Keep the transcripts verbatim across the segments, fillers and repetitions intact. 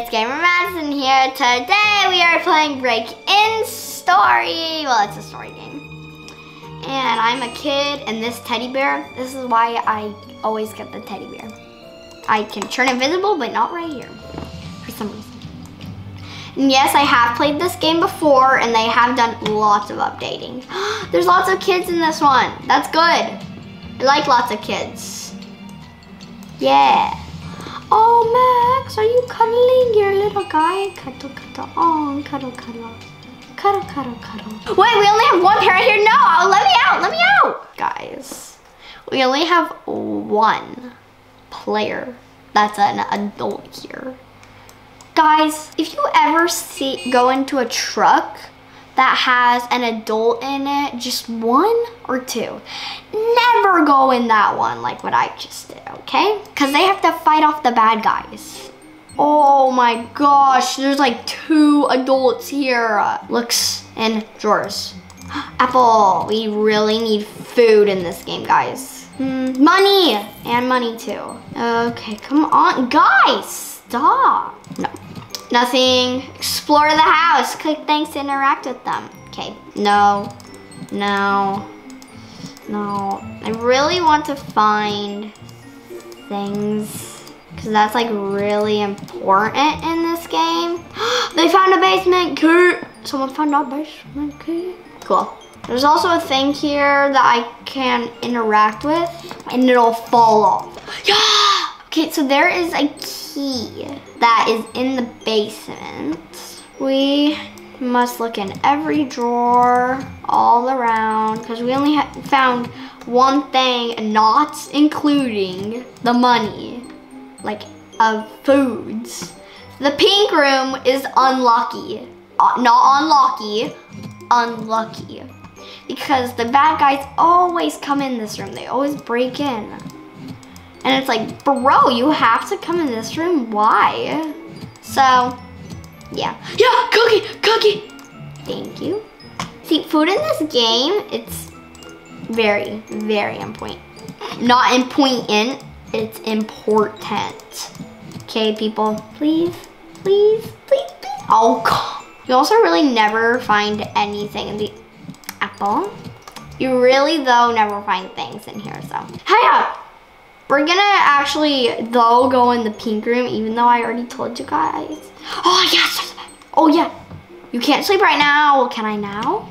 it's Gamer Madison here. Today we are playing Break In Story. Well, it's a story game. And I'm a kid, and this teddy bear, this is why I always get the teddy bear. I can turn invisible, but not right here, for some reason. And yes, I have played this game before, and they have done lots of updating. There's lots of kids in this one. That's good. I like lots of kids. Yeah. Oh, Max, are you cuddling your little guy? Cuddle, cuddle, oh, cuddle, cuddle. Cuddle, cuddle, cuddle. Wait, we only have one parent here? No, let me out, let me out. Guys, we only have one player that's an adult here. Guys, if you ever see go into a truck that has an adult in it, just one or two, never go in that one like what I just did, okay? Because they have to fight off the bad guys. Oh my gosh, there's like two adults here. Looks in drawers. Apple, we really need food in this game, guys. Money, and money too. Okay, come on, guys, stop. No. Nothing. Explore the house. Click things to interact with them. Okay. No. No. No. I really want to find things because that's like really important in this game. They found a basement key. Someone found a basement key. Cool. There's also a thing here that I can interact with and it'll fall off. Yeah. Okay, so there is a key that is in the basement. We must look in every drawer, all around, because we only found one thing, not including the money, like of foods. The pink room is unlucky, uh, not unlucky, unlucky, because the bad guys always come in this room. They always break in. And it's like, bro, you have to come in this room, why? So, yeah. Yeah, cookie, cookie! Thank you. See, food in this game, it's very, very important. Not important, it's important. Okay, people, please, please, please, please. Oh, God. You also really never find anything in the apple. You really, though, never find things in here, so. Hiya! We're gonna actually, though, go in the pink room, even though I already told you guys. Oh, yes, yes. Oh, yeah. You can't sleep right now. Well, can I now?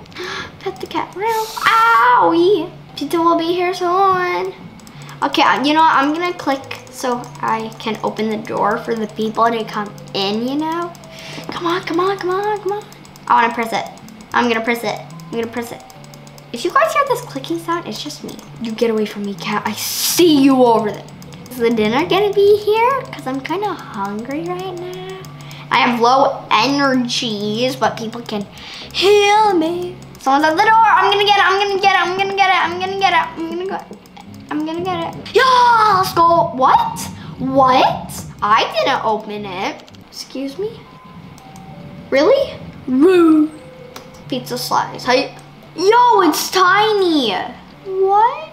Pet the cat around. Owie. Pizza will be here soon. Okay, you know what? I'm gonna click so I can open the door for the people to come in, you know? Come on, come on, come on, come on. I wanna press it. I'm gonna press it. I'm gonna press it. If you guys hear this clicking sound, it's just me. You get away from me, cat. I see you over there. Is the dinner gonna be here? Because I'm kind of hungry right now. I have low energies, but people can heal me. Someone's at the door. I'm gonna get it. I'm gonna get it. I'm gonna get it. I'm gonna get it. I'm gonna go. I'm gonna get it. Yeah, let's go. What? What? I didn't open it. Excuse me? Really? Woo. Pizza slice. Hey. Yo, it's tiny. What?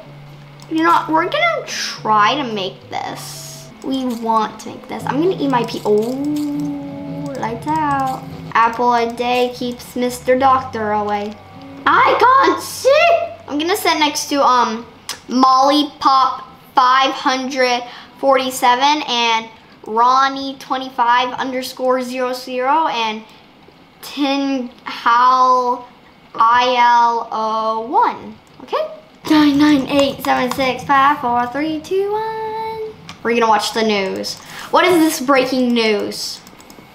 You know, we're gonna try to make this. We want to make this. I'm gonna eat my pea. Oh, lights out. Apple a day keeps Mister Doctor away. I can't see. I'm gonna sit next to um Mollypop five forty-seven and Ronnie twenty-five underscore zero zero and Tin Howl. I L O one, okay? nine nine eight seven six five four three two one. We're gonna watch the news. What is this breaking news?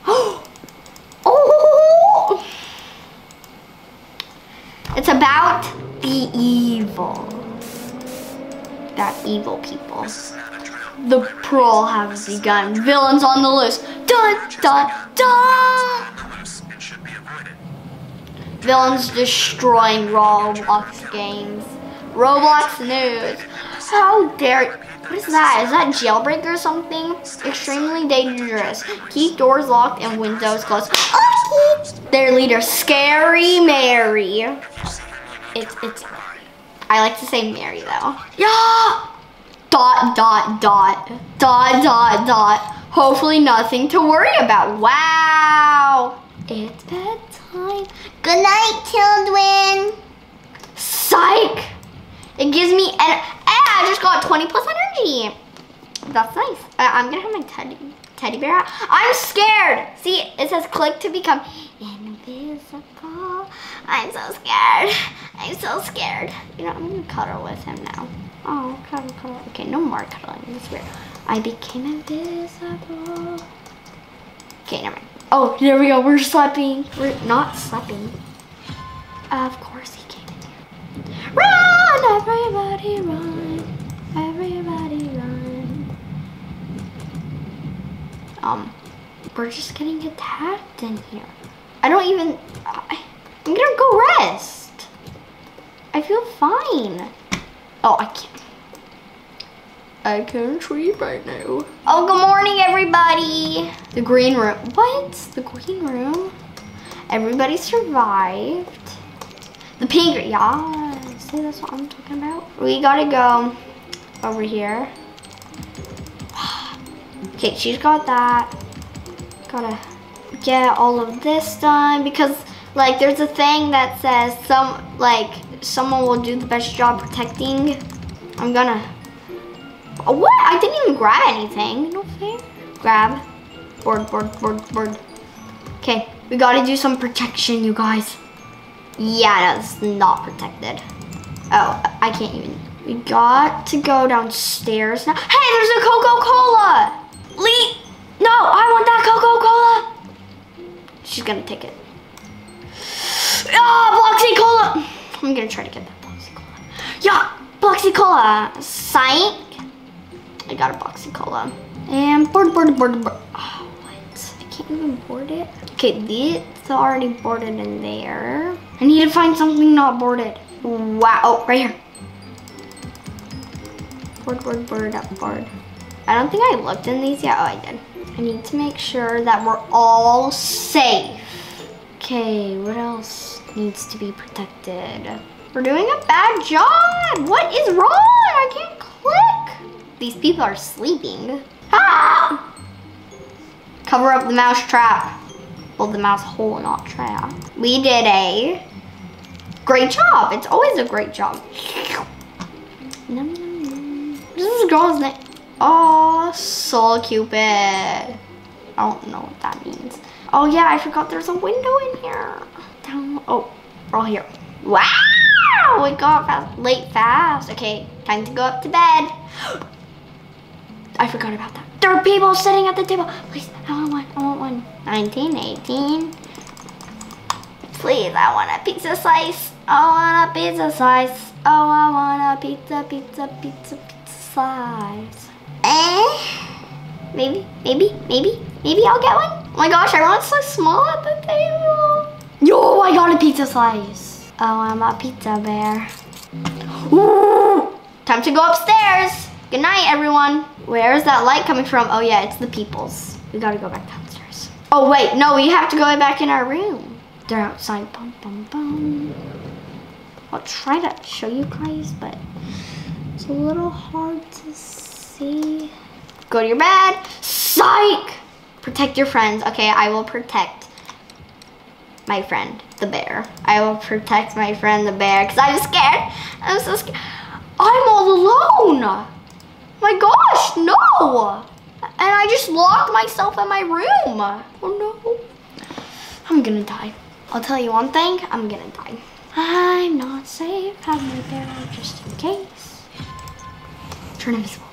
Oh! It's about the evil. That evil people. The Pro has begun. Villains on the loose. Dun, dun, dun! Villains destroying Roblox games. Roblox news. How dare, what is that? Is that jailbreak or something? Extremely dangerous. Keep doors locked and windows closed. Their leader, Scary Mary. It's, it's, I like to say Mary though. Yeah! Dot, dot, dot. Dot, dot, dot. hopefully nothing to worry about. Wow, it's bedtime. Good night, children. Psych. It gives me, and I just got twenty plus energy. That's nice. Uh, I'm gonna have my teddy, teddy bear out. I'm scared. See, it says click to become invisible. I'm so scared. I'm so scared. You know, I'm gonna cuddle with him now. Oh, cuddle, cuddle. Okay, no more cuddling. It's weird. I became invisible. Okay, never mind. Oh, there we go. We're sleeping. We're not sleeping. Of course he came in here. Run, everybody, run. Everybody, run. Um, we're just getting attacked in here. I don't even. I, I'm gonna go rest. I feel fine. Oh, I can't. I can't sleep right now. Oh, good morning, everybody. The green room. What? The green room? Everybody survived. The pink room. Yeah. See, that's what I'm talking about. We gotta go over here. Okay, she's got that. Gotta get all of this done because, like, there's a thing that says some, like, someone will do the best job protecting. I'm gonna. What? I didn't even grab anything. No fair. Grab. Board, board, board, board. Okay, we gotta do some protection, you guys. Yeah, that's not protected. Oh, I can't even. We got to go downstairs now. Hey, there's a Coca-Cola! Lee! No, I want that Coca-Cola! She's gonna take it. Ah, Bloxy Cola! I'm gonna try to get that Bloxy Cola. Yeah, Bloxy Cola. Psych. I got a Bloxy Cola. And board, board, board, board. Oh, what? I can't even board it. Okay, these are already boarded in there. I need to find something not boarded. Wow, oh, right here. Board, board, board, up, board. I don't think I looked in these yet. Oh, I did. I need to make sure that we're all safe. Okay, what else needs to be protected? We're doing a bad job. What is wrong? I can't click. These people are sleeping. Ah! Cover up the mouse trap. Well, the mouse hole, not trap. We did a great job. It's always a great job. Nom, nom, nom. What is this girl's name? Oh, Soul Cupid. I don't know what that means. Oh yeah, I forgot there's a window in here. Down. Oh, we're all here. Wow, we got fast, late fast. Okay, time to go up to bed. I forgot about that. There are people sitting at the table. Please, I want one, I want one. nineteen, eighteen. Please, I want a pizza slice. I want a pizza slice. Oh, I want a pizza, pizza, pizza, pizza slice. Eh? Maybe, maybe, maybe, maybe I'll get one. Oh my gosh, everyone's so small at the table. Yo, I got a pizza slice. Oh, I'm a pizza bear. Ooh, time to go upstairs. Good night, everyone. Where is that light coming from? Oh yeah, it's the people's. We gotta go back downstairs. Oh wait, no, we have to go back in our room. They're outside, bum, bum, bum. I'll try to show you guys, but it's a little hard to see. Go to your bed, psych! Protect your friends. Okay, I will protect my friend, the bear. I will protect my friend, the bear, because I'm scared. I'm so scared. I'm all alone. My gosh, no! And I just locked myself in my room. Oh no. I'm gonna die. I'll tell you one thing, I'm gonna die. I'm not safe, have my bear just in case. Turn invisible.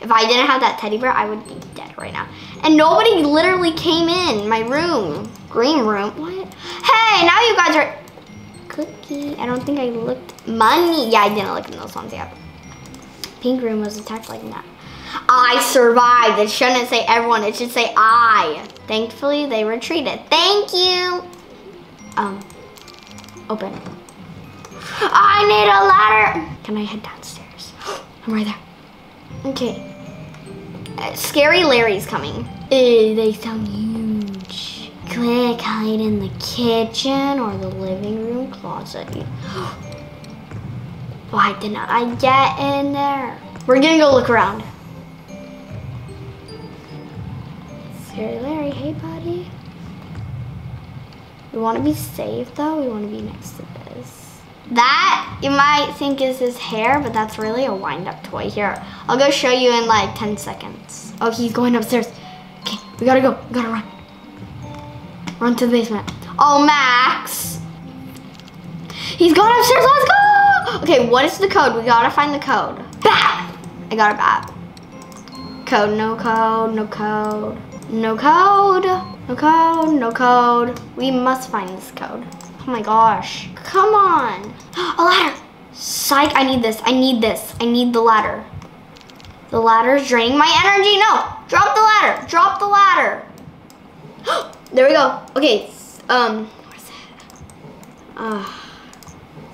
If I didn't have that teddy bear, I would be dead right now. And nobody literally came in my room. Green room, what? Hey, now you guys are, cookie. I don't think I looked, money. Yeah, I didn't look in those ones yet. Pink room was attacked like that. I survived. It shouldn't say everyone, it should say I. Thankfully, they retreated. Thank you. Um, open. I need a ladder. Can I head downstairs? I'm right there. Okay. Uh, Scary Larry's coming. Ew, they sound huge. Quick, hide in the kitchen or the living room closet. Why didn't I get in there? We're gonna go look around. Scary Larry, hey buddy. We want to be safe though. We want to be next to this. That you might think is his hair, but that's really a wind-up toy. Here, I'll go show you in like ten seconds. Oh, he's going upstairs. Okay, we gotta go. We gotta run. Run to the basement. Oh, Max. He's going upstairs. Let's go. Okay, what is the code? We gotta find the code. Bat. I got a bat. Code. No code. No code. No code, no code, no code. We must find this code. Oh my gosh, come on. A ladder, psych, I need this, I need this. I need the ladder. The ladder's draining my energy, no. Drop the ladder, drop the ladder. There we go, okay. Um, where's that? Uh,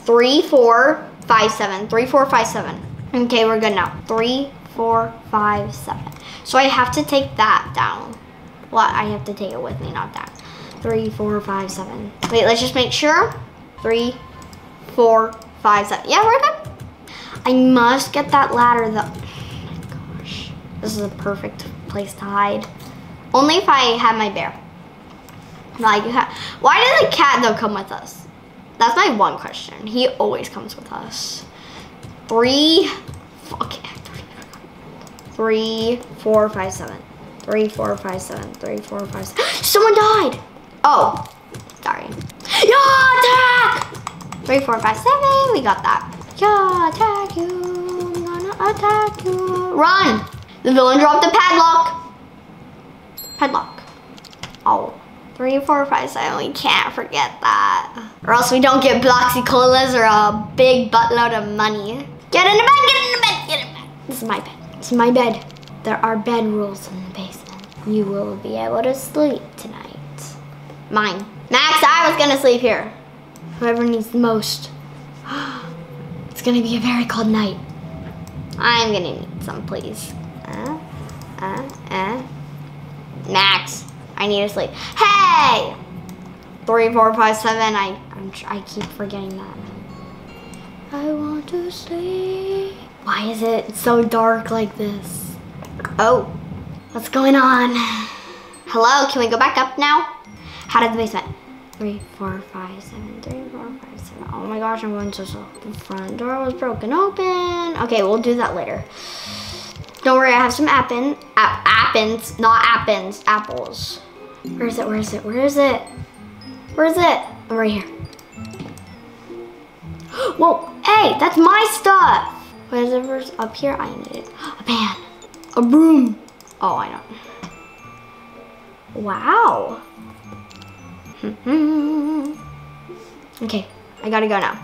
three, four, five, seven, three, four, five, seven. Okay, we're good now. Three, four, five, seven. So I have to take that down. Well, I have to take it with me, not that. Three, four, five, seven. Wait, let's just make sure. Three, four, five, seven. Yeah, we're good. I must get that ladder though. Oh my gosh. This is a perfect place to hide. Only if I had my bear. Like, why did the cat though come with us? That's my one question. He always comes with us. Three, okay. Three, four, five, seven. Three, four, five, seven. Three, four, five, seven. Someone died. Oh, sorry. Yeah, attack! Three, four, five, seven. We got that. Yeah, attack you. I'm gonna attack you. Run! The villain dropped the padlock. Padlock. Oh. Three, four, five, seven. We can't forget that. Or else we don't get Bloxy Colas or a big buttload of money. Get in the bed, get in the bed, get in the bed. This is my bed. It's my bed. There are bed rules in the basement. You will be able to sleep tonight. Mine. Max, I was gonna sleep here. Whoever needs the most. It's gonna be a very cold night. I'm gonna need some, please. Uh, uh, uh. Max, I need to sleep. Hey! Three, four, five, seven. I, I'm, I keep forgetting that. I want to sleep. Why is it so dark like this? Oh, what's going on? Hello, can we go back up now? How did the basement? Three, four, five, seven, three, four, five, seven. Oh my gosh, I'm going so slow. The front door was broken open. Okay, we'll do that later. Don't worry, I have some appin, app, appins, not appins, apples. Where is it, where is it, where is it? Where is it? I'm right here. Whoa, hey, that's my stuff. Whatever's up here, I need it. A pan, a broom. Oh, I don't. Wow. Okay, I gotta go now.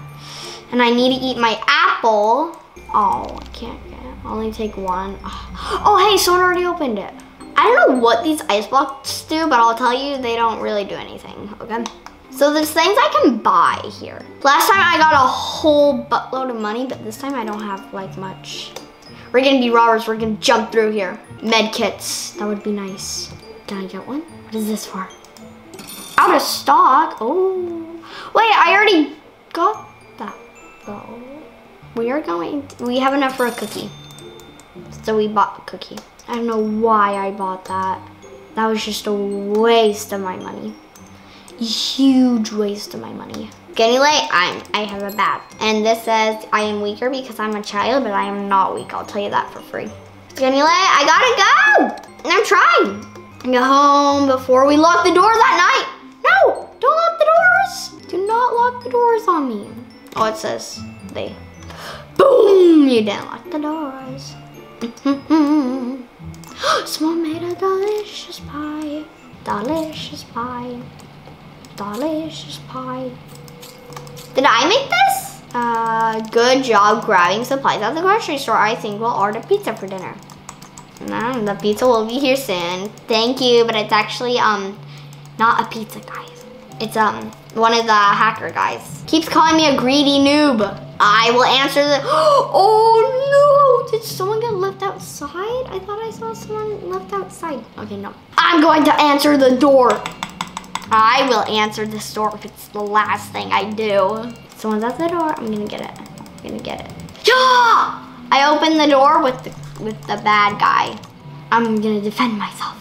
And I need to eat my apple. Oh, I can't get it. I'll only take one. Oh, hey, someone already opened it. I don't know what these ice blocks do, but I'll tell you, they don't really do anything, okay? So there's things I can buy here. Last time I got a whole buttload of money, but this time I don't have like much. We're gonna be robbers, we're gonna jump through here. Med kits, that would be nice. Can I get one? What is this for? Out of stock, oh. Wait, I already got that though. We are going, to, we have enough for a cookie. So we bought a cookie. I don't know why I bought that. That was just a waste of my money. Huge waste of my money. Getting late, I'm, I have a bath. And this says I am weaker because I'm a child, but I am not weak. I'll tell you that for free. Getting late, I gotta go. And I'm trying. I'm going home before we lock the doors at night. No, don't lock the doors. Do not lock the doors on me. Oh, it says they. Boom, you didn't lock the doors. Someone made a delicious pie. Delicious pie. Delicious pie. Did I make this? Uh, good job grabbing supplies at the grocery store. I think we'll order pizza for dinner. Mm, the pizza will be here soon. Thank you, but it's actually um not a pizza, guys. It's um one of the hacker guys. Keeps calling me a greedy noob. I will answer the, oh no, did someone get left outside? I thought I saw someone left outside. Okay, no. I'm going to answer the door. I will answer this door if it's the last thing I do. If someone's at the door, I'm gonna get it. I'm gonna get it. Yeah! I opened the door with the, with the bad guy. I'm gonna defend myself.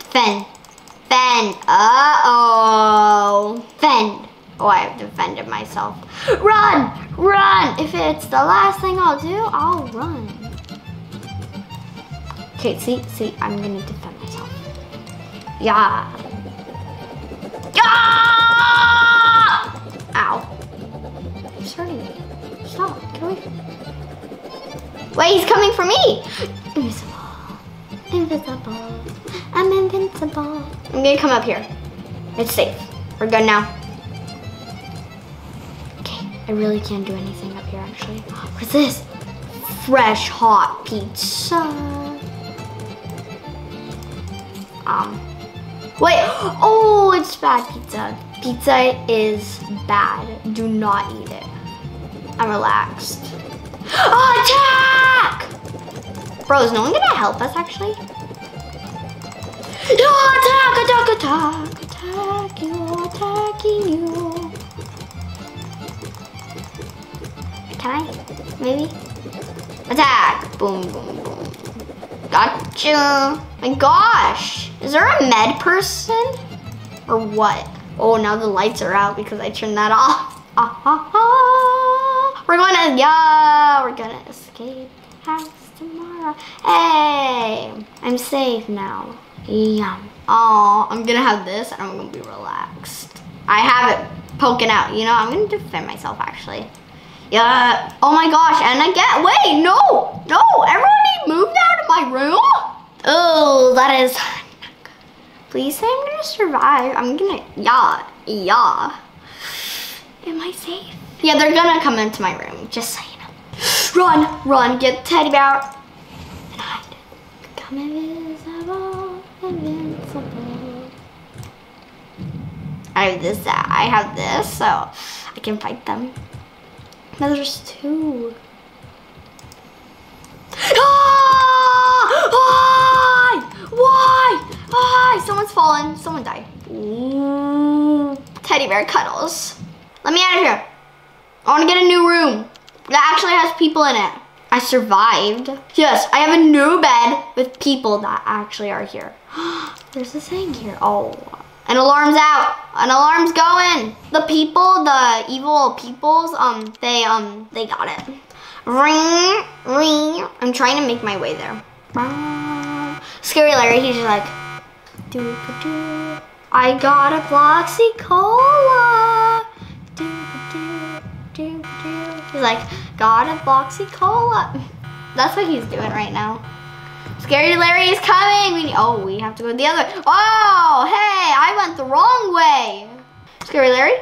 Defend. Defend. Uh-oh. Defend. Oh, I have defended myself. Run! Run! If it's the last thing I'll do, I'll run. Okay, see, see, I'm gonna defend myself. Yeah. Yeah! Ow. He's hurting me. Stop, get away from me. Wait, he's coming for me! Invisible. Invisible. I'm invincible. I'm gonna come up here. It's safe. We're good now. Okay, I really can't do anything up here, actually. What's this? Fresh hot pizza. Um. Wait, oh, it's bad pizza. Pizza is bad. Do not eat it. I'm relaxed. Attack! Bro, is no one gonna help us actually? No, attack, attack, attack, attack you, attacking you. Can I? Maybe? Attack! Boom, boom, boom. Gotcha! My gosh! Is there a med person? Or what? Oh, now the lights are out because I turned that off. Ah, ah, ah. We're going to, yeah, we're gonna escape the house tomorrow. Hey, I'm safe now. Yum. Oh, I'm gonna have this and I'm gonna be relaxed. I have it poking out, you know, I'm gonna defend myself actually. Yeah, oh my gosh, and I get, wait, no, no, everybody moved out of my room? Oh, that is. Please say I'm gonna survive. I'm gonna, yeah, yeah. Am I safe? Yeah, they're gonna come into my room, just so you know. Run, run, get the teddy bear and hide. Become invisible, invincible. I have this, I have this, so I can fight them. No, there's two. Ah! Why? Why? Ah, someone's fallen. Someone died. Ooh. Teddy bear cuddles. Let me out of here. I want to get a new room that actually has people in it. I survived. Yes, I have a new bed with people that actually are here. There's a thing here. Oh, an alarm's out. An alarm's going. The people, the evil peoples, um, they, um, they got it. Ring, ring. I'm trying to make my way there. Scary Larry, he's just like, doo-ba-doo. I got a Bloxy Cola. Doo-ba-doo, doo-ba-doo. He's like, got a Bloxy Cola. That's what he's doing right now. Scary Larry is coming. We need, oh, we have to go the other way. Oh, hey, I went the wrong way. Scary Larry?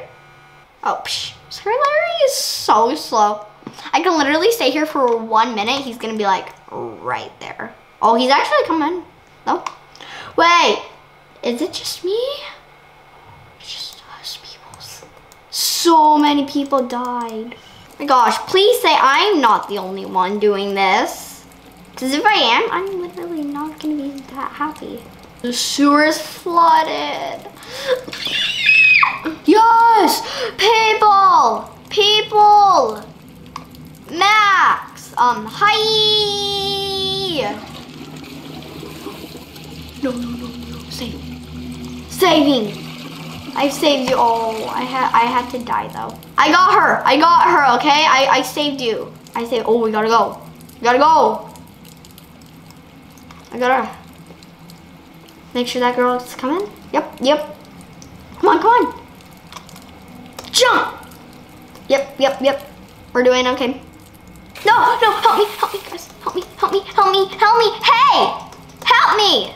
Oh, psh. Scary Larry is so slow. I can literally stay here for one minute. He's gonna be like right there. Oh, he's actually coming. No. Wait, is it just me? It's just us people. So many people died. Oh my gosh, please say I'm not the only one doing this. Because if I am, I'm literally not going to be that happy. The sewer is flooded. Yes! People! People! Max! Um, hi! No, no, no, no, save. Saving. I saved you. Oh, I had I had to die though. I got her. I got her, okay? I, I saved you. I saved, oh, we gotta go. We gotta go. I gotta make sure that girl is coming. Yep, yep. Come on, come on. Jump. Yep, yep, yep. We're doing okay. No, no, help me, help me, guys. Help me, help me, help me, help me. Hey, help me.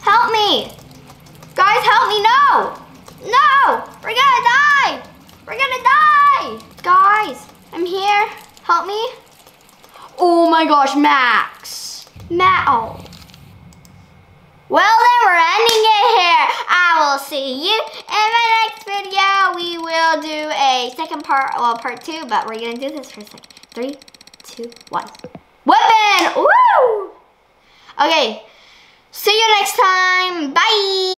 Help me! Guys, help me, no! No! We're gonna die! We're gonna die! Guys, I'm here. Help me. Oh my gosh, Max. Max. Oh. Well, then we're ending it here. I will see you in my next video. We will do a second part, well, part two, but we're gonna do this for a second. Three, two, one. Weapon! Woo! Okay, see you next time. Bye!